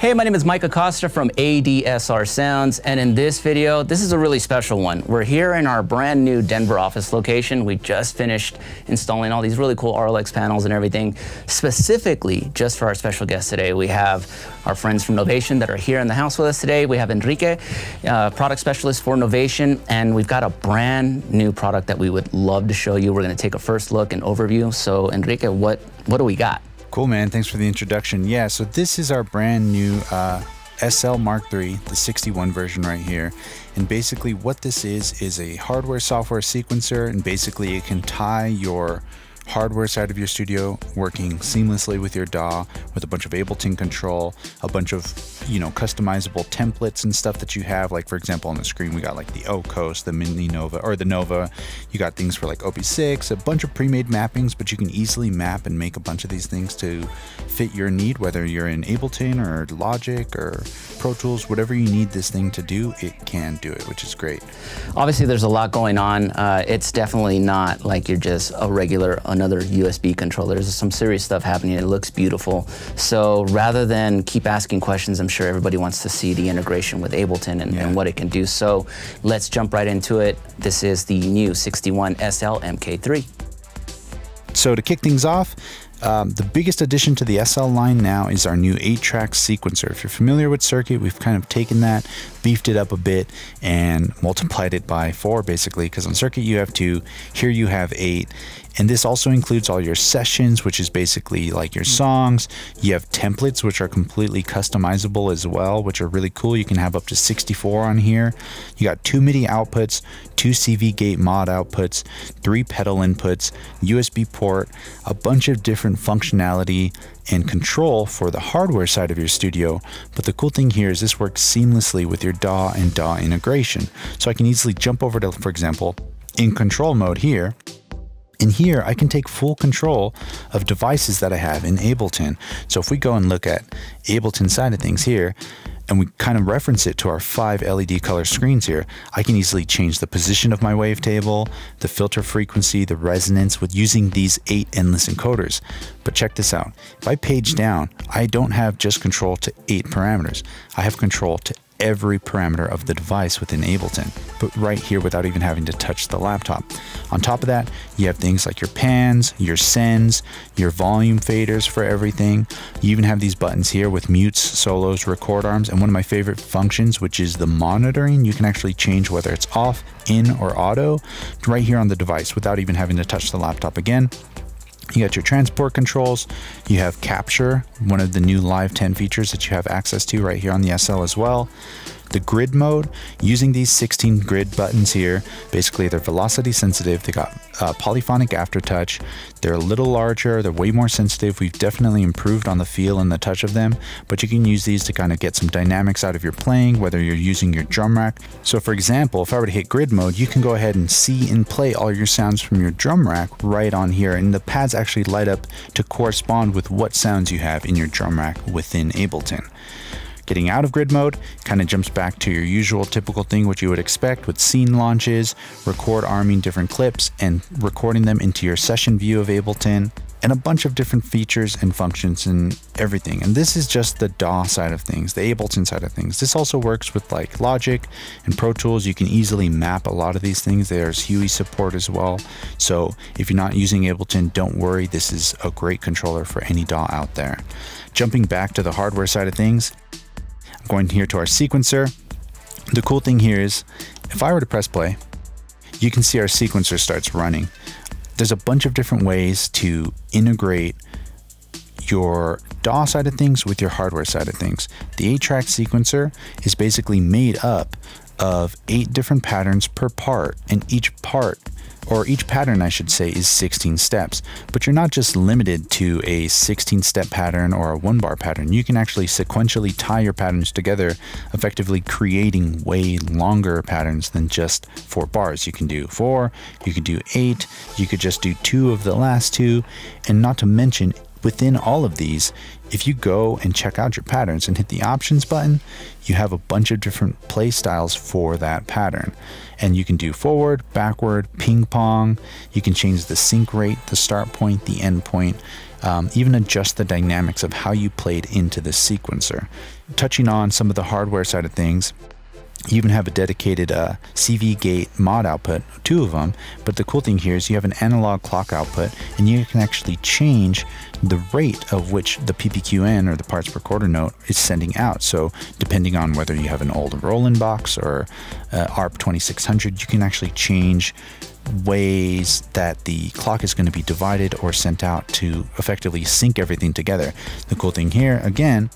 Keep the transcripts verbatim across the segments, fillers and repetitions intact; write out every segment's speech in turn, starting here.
Hey, my name is Micah Costa from A D S R Sounds, and in this video, this is a really special one. We're here in our brand new Denver office location. We just finished installing all these really cool R L X panels and everything, specifically just for our special guest today. We have our friends from Novation that are here in the house with us today. We have Enrique, uh, product specialist for Novation, and we've got a brand new product that we would love to show you. We're gonna take a first look and overview. So Enrique, what, what do we got? Cool, man. Thanks for the introduction. Yeah, so this is our brand new uh, S L Mark three, the sixty-one version right here. And basically what this is, is a hardware software sequencer, and basically it can tie your hardware side of your studio working seamlessly with your D A W, with a bunch of Ableton control, a bunch of, you know, customizable templates and stuff that you have. Like, for example, on the screen, we got like the zero coast, the mini Nova, or the Nova. You got things for like O B six, a bunch of pre-made mappings, but you can easily map and make a bunch of these things to fit your need, whether you're in Ableton or Logic or Pro Tools, whatever you need this thing to do, it can do it, which is great. Obviously, there's a lot going on. Uh, it's definitely not like you're just a regular, another U S B controller. There's some serious stuff happening. It looks beautiful. So rather than keep asking questions, I'm sure everybody wants to see the integration with Ableton and, yeah. and what it can do. So let's jump right into it. This is the new sixty-one S L M K three. So to kick things off, Um, the biggest addition to the S L line now is our new eight track sequencer. If you're familiar with Circuit, we've kind of taken that, beefed it up a bit, and multiplied it by four, basically, because on Circuit you have two, here you have eight. And this also includes all your sessions, which is basically like your songs. You have templates, which are completely customizable as well, which are really cool. You can have up to sixty-four on here. You got two MIDI outputs, two C V gate mod outputs, three pedal inputs, U S B port, a bunch of different functionality and control for the hardware side of your studio. But the cool thing here is this works seamlessly with your D A W and D A W integration. So I can easily jump over to, for example, in control mode here. And here I can take full control of devices that I have in Ableton. So if we go and look at Ableton side of things here, and we kind of reference it to our five L E D color screens here, I can easily change the position of my wavetable, the filter frequency, the resonance with using these eight endless encoders. But check this out. If I page down, I don't have just control to eight parameters. I have control to every parameter of the device within Ableton, but right here without even having to touch the laptop. On top of that, you have things like your pans, your sends, your volume faders for everything. You even have these buttons here with mutes, solos, record arms, and one of my favorite functions, which is the monitoring. You can actually change whether it's off, in, or auto right here on the device without even having to touch the laptop again. You got your transport controls, you have capture, one of the new Live ten features that you have access to right here on the S L as well. The grid mode, using these sixteen grid buttons here, basically they're velocity sensitive, they got uh, polyphonic aftertouch, they're a little larger, they're way more sensitive, we've definitely improved on the feel and the touch of them, but you can use these to kind of get some dynamics out of your playing, whether you're using your drum rack. So for example, if I were to hit grid mode, you can go ahead and see and play all your sounds from your drum rack right on here, and the pads actually light up to correspond with what sounds you have in your drum rack within Ableton. Getting out of grid mode kind of jumps back to your usual typical thing, which you would expect with scene launches, record arming different clips and recording them into your session view of Ableton, and a bunch of different features and functions and everything. And this is just the D A W side of things, the Ableton side of things. This also works with like Logic and Pro Tools. You can easily map a lot of these things. There's H U I support as well. So if you're not using Ableton, don't worry. This is a great controller for any D A W out there. Jumping back to the hardware side of things, going here to our sequencer. The cool thing here is, if I were to press play, you can see our sequencer starts running. There's a bunch of different ways to integrate your D A W side of things with your hardware side of things. The eight track sequencer is basically made up of eight different patterns per part, and each part, or each pattern I should say, is sixteen steps. But you're not just limited to a sixteen step pattern or a one bar pattern. You can actually sequentially tie your patterns together, effectively creating way longer patterns than just four bars. You can do four, you could do eight, you could just do two of the last two, and not to mention Within all of these, if you go and check out your patterns and hit the options button, you have a bunch of different play styles for that pattern. And you can do forward, backward, ping pong. You can change the sync rate, the start point, the end point, um, even adjust the dynamics of how you played into the sequencer. Touching on some of the hardware side of things, you even have a dedicated uh, C V gate mod output, two of them, but the cool thing here is you have an analog clock output and you can actually change the rate of which the P P Q N or the parts per quarter note is sending out. So depending on whether you have an old Roland box or uh, A R P twenty-six hundred, you can actually change ways that the clock is going to be divided or sent out to effectively sync everything together. The cool thing here, again,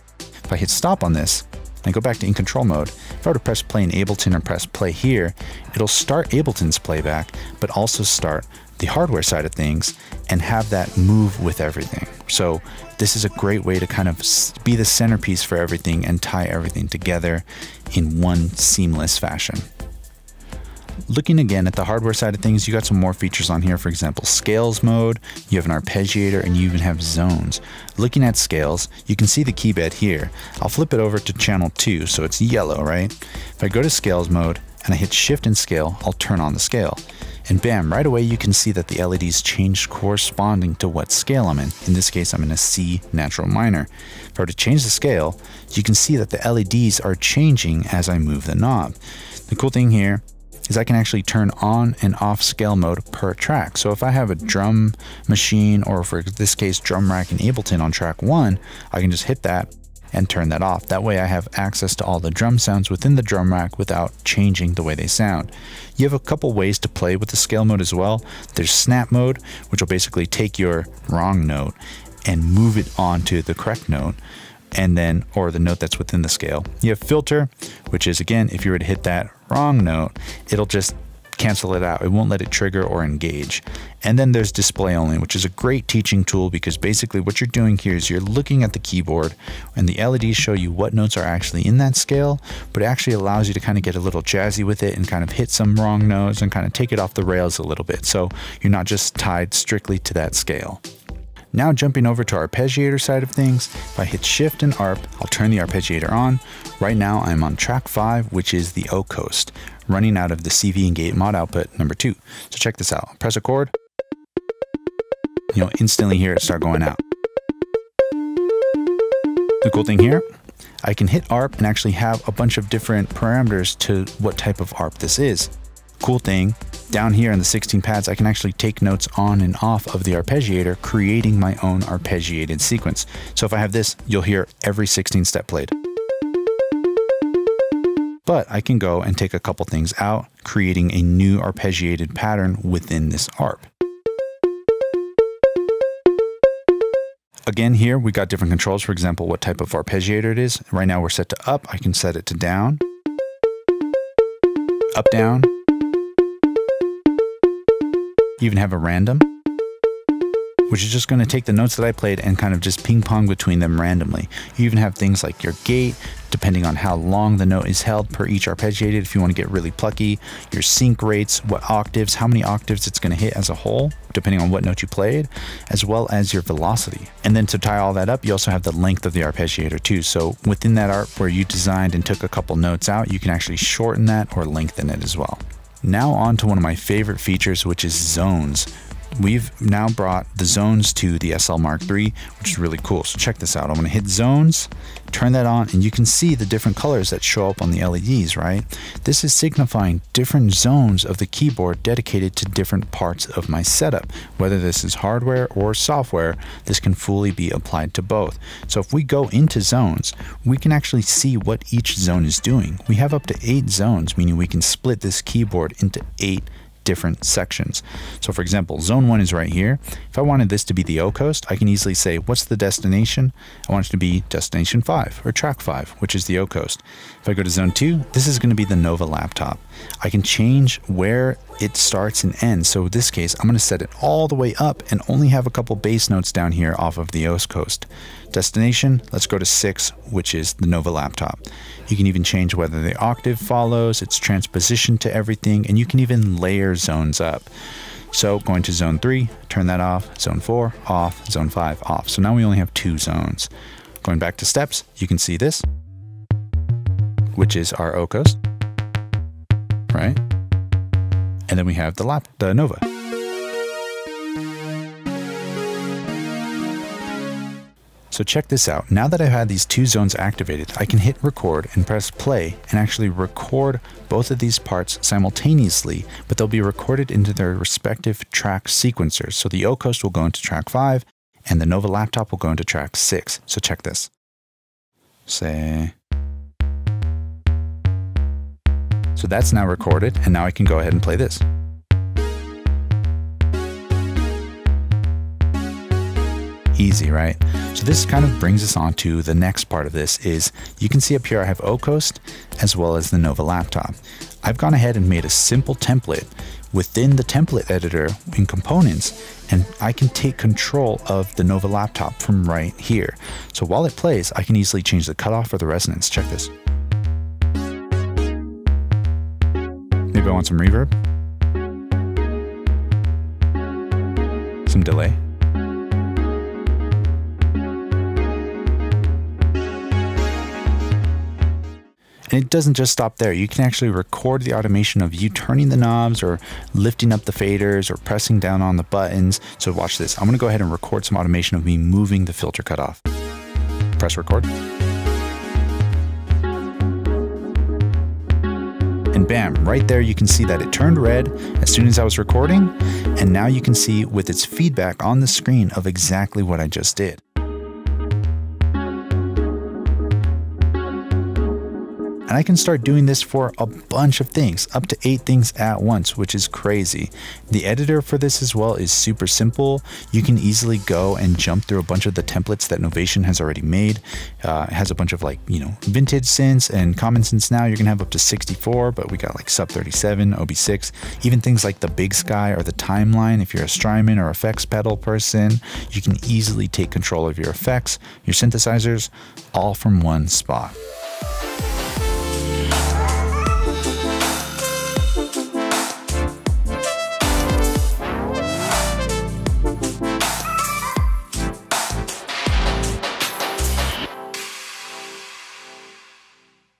if I hit stop on this, I go back to in control mode, if I were to press play in Ableton or press play here, it'll start Ableton's playback, but also start the hardware side of things and have that move with everything. So this is a great way to kind of be the centerpiece for everything and tie everything together in one seamless fashion. Looking again at the hardware side of things, you got some more features on here. For example, scales mode, you have an arpeggiator, and you even have zones. Looking at scales, you can see the key bed here. I'll flip it over to channel two, so it's yellow, right? If I go to scales mode and I hit shift and scale, I'll turn on the scale. And bam, right away you can see that the L E Ds changed corresponding to what scale I'm in. In this case, I'm in a C natural minor. If I were to change the scale, you can see that the L E Ds are changing as I move the knob. The cool thing here is I can actually turn on and off scale mode per track. So if I have a drum machine, or for this case, drum rack in Ableton on track one, I can just hit that and turn that off. That way I have access to all the drum sounds within the drum rack without changing the way they sound. You have a couple ways to play with the scale mode as well. There's snap mode, which will basically take your wrong note and move it onto the correct note, and then, or the note that's within the scale. You have filter, which is, again, if you were to hit that wrong note, it'll just cancel it out. It won't let it trigger or engage. And then there's display only, which is a great teaching tool, because basically what you're doing here is you're looking at the keyboard and the L E Ds show you what notes are actually in that scale, but it actually allows you to kind of get a little jazzy with it and kind of hit some wrong notes and kind of take it off the rails a little bit. So you're not just tied strictly to that scale. Now jumping over to arpeggiator side of things, if I hit shift and A R P, I'll turn the arpeggiator on. Right now I'm on track five, which is the zero coast, running out of the C V and gate mod output number two. So check this out, press a chord, you'll instantly hear it start going out. The cool thing here, I can hit A R P and actually have a bunch of different parameters to what type of A R P this is. Cool thing, down here in the sixteen pads, I can actually take notes on and off of the arpeggiator, creating my own arpeggiated sequence. So if I have this, you'll hear every sixteen step played. But I can go and take a couple things out, creating a new arpeggiated pattern within this A R P. Again, here we got different controls, for example, what type of arpeggiator it is. Right now we're set to up, I can set it to down, up, down. Even have a random, which is just going to take the notes that I played and kind of just ping pong between them randomly. You even have things like your gate, depending on how long the note is held per each arpeggiated, if you want to get really plucky, your sync rates, what octaves, how many octaves it's going to hit as a whole, depending on what note you played, as well as your velocity. And then to tie all that up, you also have the length of the arpeggiator too. So within that A R P where you designed and took a couple notes out, you can actually shorten that or lengthen it as well. Now on to one of my favorite features, which is zones. We've now brought the zones to the S L Mark three, which is really cool. So check this out. I'm going to hit zones, turn that on, and you can see the different colors that show up on the L E Ds, right? This is signifying different zones of the keyboard dedicated to different parts of my setup. Whether this is hardware or software, this can fully be applied to both. So if we go into zones, we can actually see what each zone is doing. We have up to eight zones, meaning we can split this keyboard into eight different sections. So for example, zone one is right here. If I wanted this to be the zero coast, I can easily say, what's the destination? I want it to be destination five or track five, which is the zero coast. If I go to zone two, this is going to be the Nova laptop. I can change where it starts and ends. So in this case, I'm going to set it all the way up and only have a couple bass notes down here off of the zero coast. Destination, let's go to six, which is the Nova laptop. You can even change whether the octave follows, its transposition to everything, and you can even layer zones up. So going to zone three, turn that off, zone four, off, zone five, off. So now we only have two zones. Going back to steps, you can see this, which is our zero coast, right? And then we have the lap, the Nova. So check this out. Now that I've had these two zones activated, I can hit record and press play and actually record both of these parts simultaneously, but they'll be recorded into their respective track sequencers. So the zero coast will go into track five and the Nova laptop will go into track six. So check this. Say. So that's now recorded, and now I can go ahead and play this. Easy, right? So this kind of brings us on to the next part of this is, you can see up here I have zero coast as well as the Nova laptop. I've gone ahead and made a simple template within the template editor in components, and I can take control of the Nova laptop from right here. So while it plays, I can easily change the cutoff or the resonance. Check this. Maybe I want some reverb, some delay. And it doesn't just stop there. You can actually record the automation of you turning the knobs or lifting up the faders or pressing down on the buttons. So watch this. I'm going to go ahead and record some automation of me moving the filter cutoff. Press record. And bam, right there you can see that it turned red as soon as I was recording. And now you can see with its feedback on the screen of exactly what I just did. And I can start doing this for a bunch of things, up to eight things at once, which is crazy. The editor for this as well is super simple. You can easily go and jump through a bunch of the templates that Novation has already made. Uh, it has a bunch of like, you know, vintage synths and common synths now. You're gonna have up to sixty-four, but we got like sub thirty-seven, O B six, even things like the Big Sky or the Timeline. If you're a Strymon or effects pedal person, you can easily take control of your effects, your synthesizers, all from one spot.